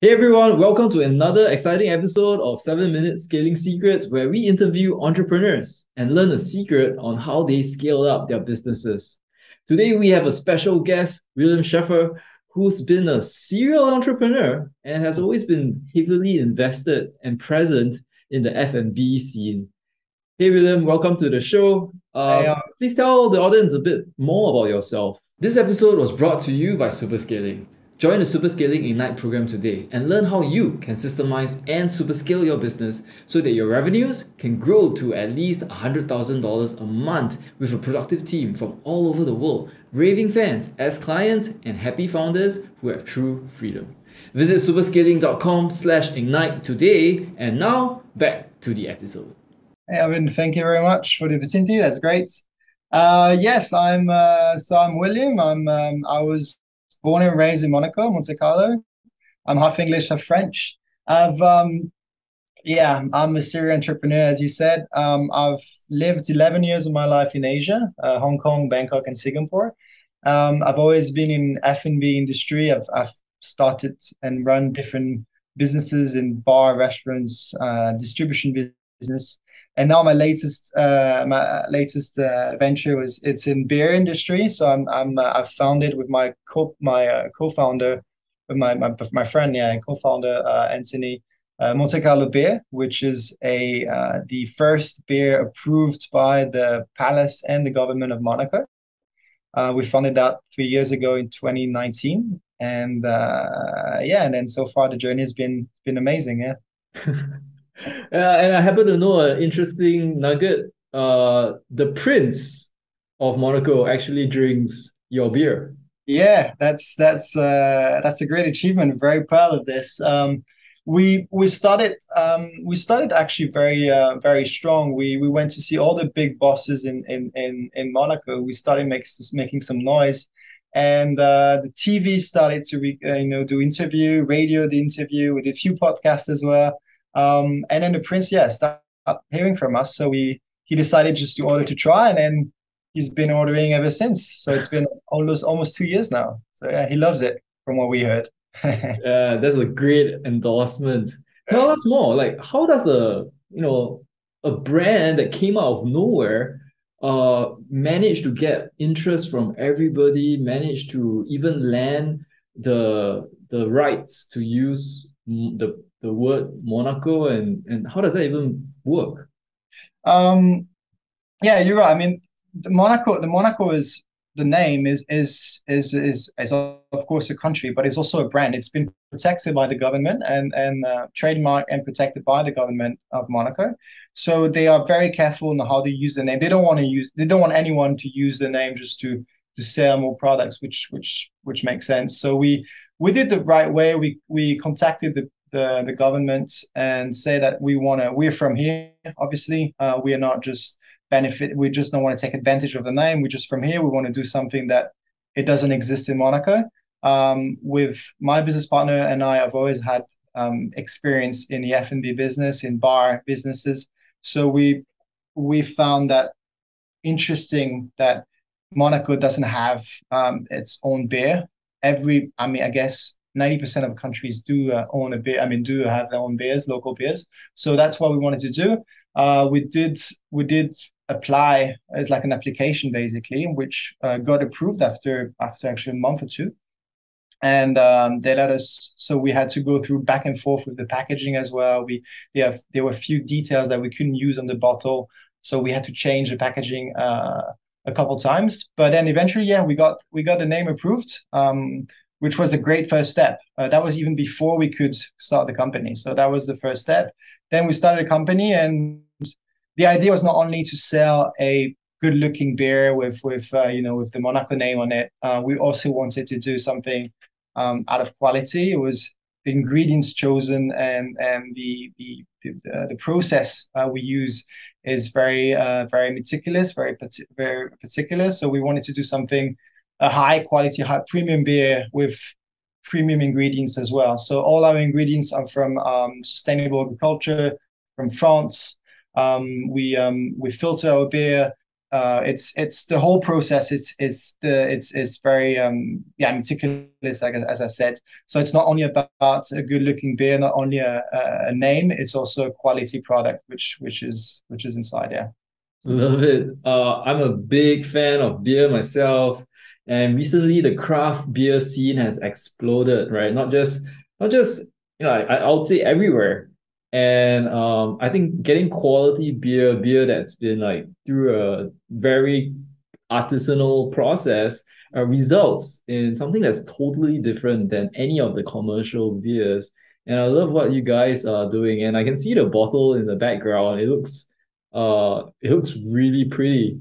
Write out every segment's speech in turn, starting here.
Hey everyone, welcome to another exciting episode of 7-Minute Scaling Secrets, where we interview entrepreneurs and learn a secret on how they scaled up their businesses. Today we have a special guest, William Scheffer, who's been a serial entrepreneur and has always been heavily invested and present in the F&B scene. Hey William, welcome to the show. Please tell the audience a bit more about yourself. This episode was brought to you by Superscaling. Join the Superscaling Ignite program today and learn how you can systemize and superscale your business so that your revenues can grow to at least $100,000 a month with a productive team from all over the world, raving fans as clients and happy founders who have true freedom. Visit superscaling.com/ignite today. And now back to the episode. Hey Alvin, thank you very much for the opportunity. That's great. Yes, I'm William. I was born and raised in Monaco, Monte Carlo. I'm half English, half French. I'm a serial entrepreneur, as you said. I've lived 11 years of my life in Asia, Hong Kong, Bangkok, and Singapore. I've always been in F&B industry. I've started and run different businesses in bar, restaurants, distribution business. And now my latest venture it's in beer industry. So I've founded with my co-founder Anthony, Monte Carlo Beer, which is the first beer approved by the palace and the government of Monaco. We funded that 3 years ago in 2019, and then so far the journey has been amazing. Yeah. And I happen to know an interesting nugget. The Prince of Monaco actually drinks your beer. Yeah, that's a great achievement. I'm very proud of this. We started actually very strong. We went to see all the big bosses in Monaco. We started making some noise, and the TV started to do interview, radio the interview. We did a few podcasts as well. And then the Prince, started hearing from us. So he decided just to order to try, and then he's been ordering ever since. So it's been almost 2 years now. So he loves it, from what we heard. That's a great endorsement. Tell us more. Like, how does a brand that came out of nowhere manage to get interest from everybody? Manage to even land the rights to use the word Monaco, and how does that even work? Yeah, you're right. I mean, the Monaco is the name is of course a country, but it's also a brand. It's been protected by the government and trademarked and protected by the government of Monaco. So they are very careful in how they use the name. They don't want anyone to use the name just to sell more products, which makes sense. So we did the right way. We contacted the government and say that we're from here. Obviously, we are not just benefit. We just don't want to take advantage of the name. We're just from here. We want to do something that it doesn't exist in Monaco. With my business partner and I have always had experience in the F&B business, in bar businesses. So we found that interesting that Monaco doesn't have its own beer. I guess 90% of countries do own a beer. I mean, do have their own beers, local beers. So that's what we wanted to do. We did apply as like an application, basically, which got approved after actually a month or two, and they let us. So we had to go through back and forth with the packaging as well. There were a few details that we couldn't use on the bottle, so we had to change the packaging a couple times. But then eventually, we got the name approved. Which was a great first step. That was even before we could start the company. So that was the first step. Then we started a company, and the idea was not only to sell a good-looking beer with the Monaco name on it. We also wanted to do something out of quality. It was the ingredients chosen and the process we use is very meticulous, very particular. So we wanted to do something. A high quality, high premium beer with premium ingredients as well. So all our ingredients are from sustainable agriculture, from France. We filter our beer. It's the whole process. It's very meticulous, like as I said. So it's not only about a good looking beer, not only a name. It's also a quality product, which is inside. Yeah, love it. I'm a big fan of beer myself, and recently the craft beer scene has exploded. Right, not just I'll say everywhere. And I think getting quality beer that's been through a very artisanal process results in something that's totally different than any of the commercial beers. And I love what you guys are doing. And I can see the bottle in the background. It looks really pretty.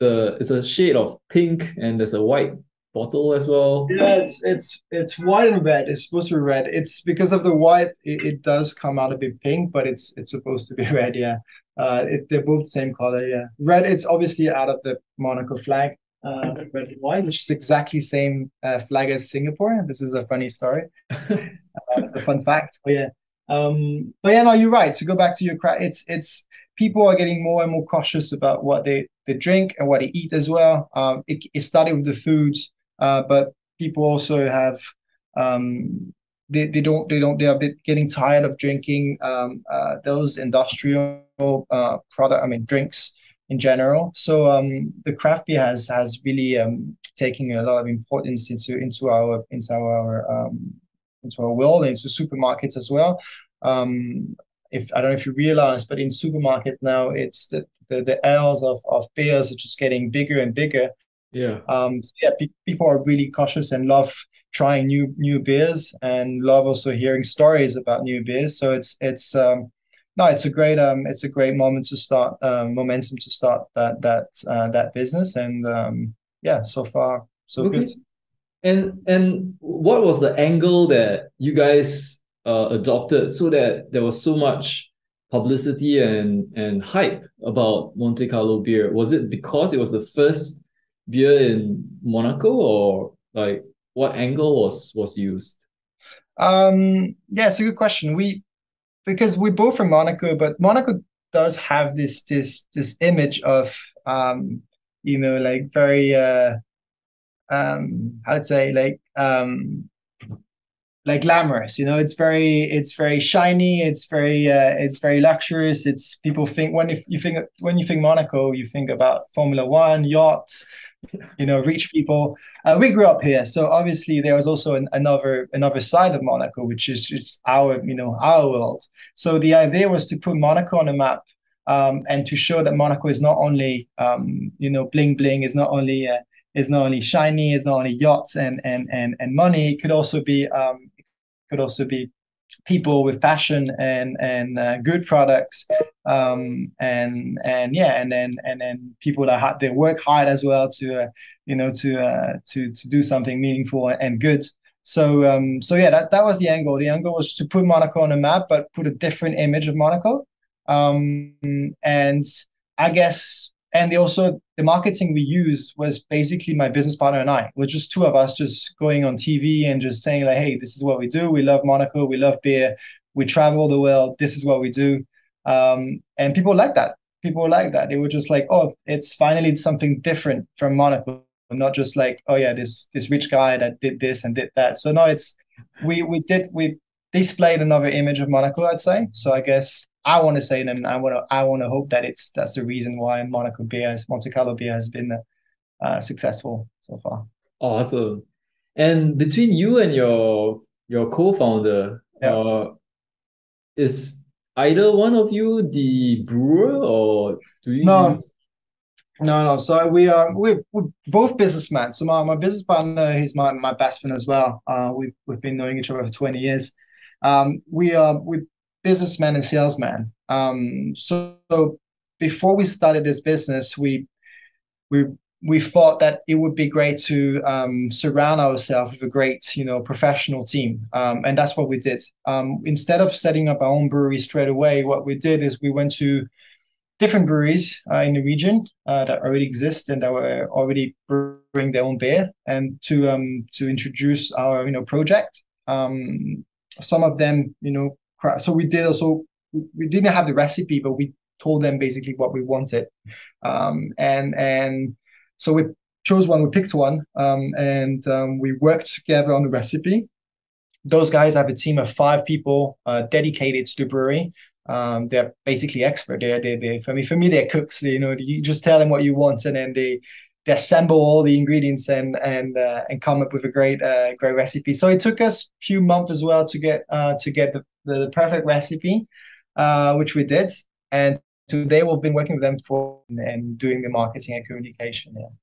It's a shade of pink, and there's a white bottle as well. Yeah, it's white and red. It's supposed to be red. It's because of the white, it does come out a bit pink, but it's supposed to be red. Yeah, they're both the same color. Yeah, red. It's obviously out of the Monaco flag, red and white, which is exactly same flag as Singapore. This is a funny story. It's a fun fact. But yeah, no, you're right. To go back to your craft, it's people are getting more and more cautious about what they drink and what they eat as well. It started with the foods. But people also have they are a bit getting tired of drinking those industrial drinks in general. So the craft beer has really taken a lot of importance into our world, and into supermarkets as well. I don't know if you realize, but in supermarkets now, it's the aisles of beers are just getting bigger and bigger. Yeah. People are really cautious and love trying new beers, and love also hearing stories about new beers. So it's a great moment to start momentum to start that business, and so far so good. And what was the angle that you guys adopted so that there was so much publicity and hype about Monte Carlo beer? Was it because it was the first beer in Monaco, or what angle was used? It's a good question. Because we're both from Monaco, but Monaco does have this image of very I'd say glamorous. It's very shiny. It's very luxurious. It's people think when you think Monaco, you think about Formula One, yachts, rich people. We grew up here, so obviously there was also another side of Monaco, which is it's our world. So the idea was to put Monaco on the map, and to show that Monaco is not only bling bling. It's not only shiny. It's not only yachts and money. It could also be people with passion and good products, and then people that they work hard as well to do something meaningful and good. So that was the angle. The angle was to put Monaco on the map, but put a different image of Monaco. The marketing we used was basically my business partner and I. We're just two of us just going on TV and just saying hey, this is what we do. We love Monaco. We love beer. We travel the world. This is what we do. And people like that. They were just it's finally something different from Monaco. Not just this rich guy that did this and did that. So no, we displayed another image of Monaco, I'd say. So I guess I want to say, and I want to hope that that's the reason why Monte Carlo beer has been successful so far. Awesome. And between you and your co-founder, yeah, is either one of you the brewer, or do you? No. So we're both businessmen. So my business partner, he's my best friend as well. We've been knowing each other for 20 years. We're businessman and salesman. So before we started this business, we thought that it would be great to surround ourselves with a great, professional team, and that's what we did. Instead of setting up our own brewery straight away, what we did is we went to different breweries in the region that already exist and that were already brewing their own beer, and to introduce our project. Some of them. So we didn't have the recipe, but we told them basically what we wanted. And so we chose one, we picked one, and we worked together on the recipe. Those guys have a team of 5 people dedicated to the brewery. They're basically expert. For me, they're cooks. You just tell them what you want, and then they assemble all the ingredients and come up with a great recipe. So it took us a few months as well to get the perfect recipe, which we did. And today we've been working with them for and doing the marketing and communication. Yeah.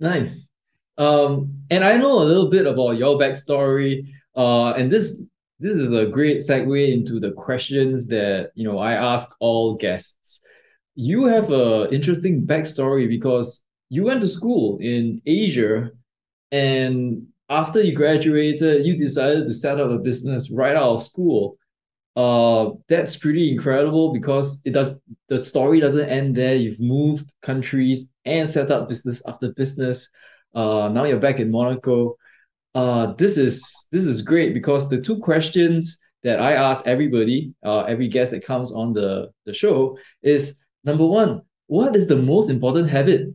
Nice. And I know a little bit about your backstory. And this is a great segue into the questions that I ask all guests. You have an interesting backstory because you went to school in Asia, and after you graduated, you decided to set up a business right out of school. That's pretty incredible because the story doesn't end there. You've moved countries and set up business after business. Now you're back in Monaco. This is great because the 2 questions that I ask everybody, every guest that comes on the show is, number 1, what is the most important habit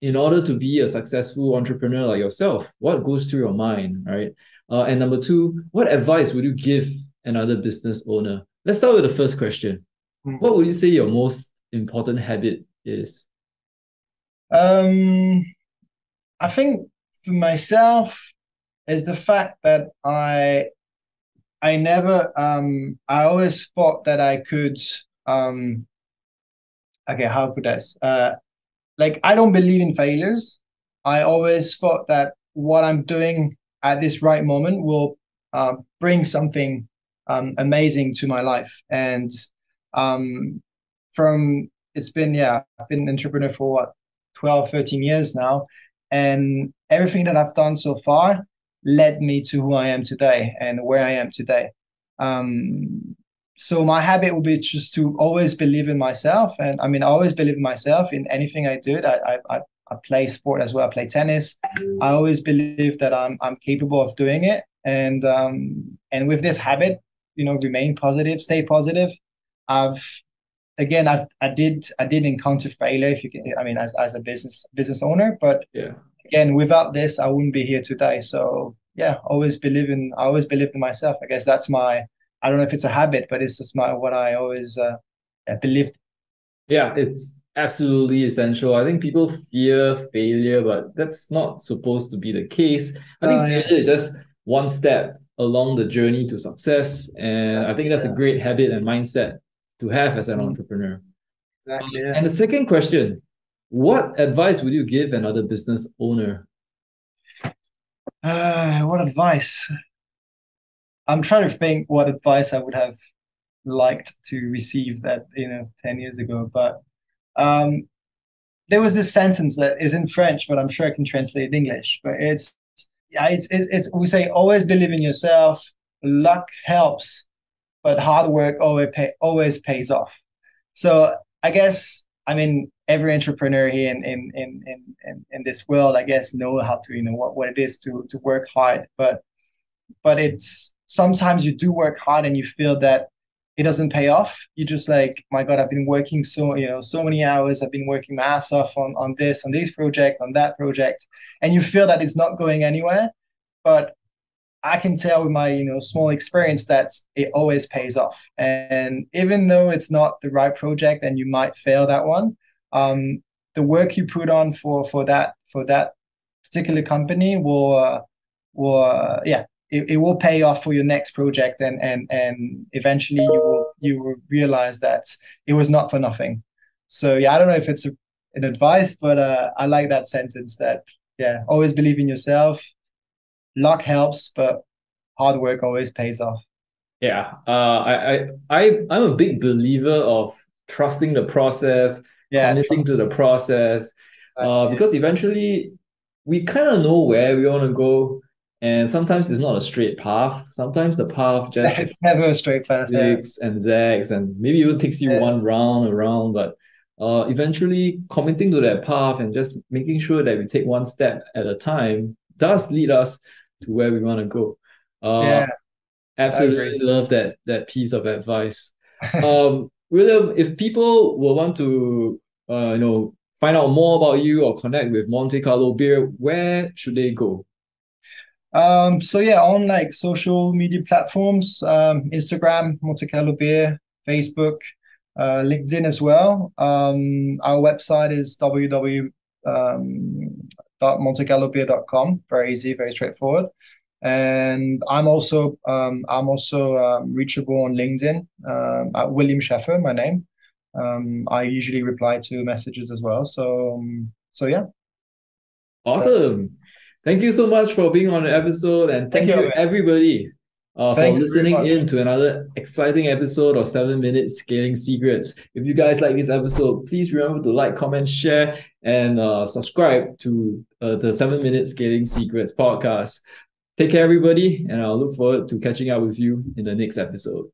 in order to be a successful entrepreneur like yourself? What goes through your mind, right? And number 2, what advice would you give another business owner? Let's start with the first question. What would you say your most important habit is? I think for myself is the fact that I never, I always thought that I could, how could I, I don't believe in failures. I always thought that what I'm doing at this right moment will bring something amazing to my life. And I've been an entrepreneur for 12, 13 years now. And everything that I've done so far led me to who I am today and where I am today. So my habit would be just to always believe in myself. And I mean, I always believe in myself in anything I do. I play sport as well. I play tennis. I always believe that I'm capable of doing it. And with this habit, remain positive, stay positive. I did encounter failure. As a business owner, but yeah. Again, without this, I wouldn't be here today. So yeah, I always believed in myself. I guess that's I don't know if it's a habit, but it's just what I always believed. Yeah, it's absolutely essential. I think people fear failure, but that's not supposed to be the case. I think failure is just one step along the journey to success. And I think that's a great habit and mindset to have as an entrepreneur. Exactly. Yeah. And the second question, what advice would you give another business owner? What advice? I'm trying to think what advice I would have liked to receive 10 years ago. But there was this sentence that is in French, but I'm sure I can translate in English. But we say always believe in yourself. Luck helps, but hard work always pays off. So I guess, every entrepreneur here in this world, I guess, know how to, what it is to work hard. But it's sometimes you do work hard and you feel that it doesn't pay off. You're just like, my God, I've been working so many hours. I've been working my ass off on this project, on that project. And you feel that it's not going anywhere. But I can tell with my, small experience that it always pays off. And even though it's not the right project and you might fail that one, the work you put on for that particular company will pay off for your next project, and eventually you will realize that it was not for nothing. So I don't know if it's an advice, but I like that sentence that always believe in yourself. Luck helps, but hard work always pays off. Yeah, I'm a big believer of trusting the process. Yeah, connecting to the process, because eventually we kind of know where we want to go, and sometimes it's not a straight path. Sometimes the path just it's never a straight path. Zigs and zags, and maybe it takes you one round around. But eventually, committing to that path and just making sure that we take one step at a time does lead us to where we want to go. Absolutely love that piece of advice. William, if people will want to find out more about you or connect with Monte Carlo Beer, where should they go? So yeah, on like social media platforms, Instagram, Monte Carlo Beer, Facebook, LinkedIn as well. Our website is www.montecarlobeer.com. Very easy, very straightforward. And I'm also reachable on LinkedIn at William Scheffer, my name. I usually reply to messages as well. So yeah. Awesome. Thank you so much for being on the episode, and thank you everybody for listening in to another exciting episode of 7-Minute Scaling Secrets. If you guys like this episode, please remember to like, comment, share, and subscribe to the 7-Minute Scaling Secrets podcast. Take care, everybody, and I'll look forward to catching up with you in the next episode.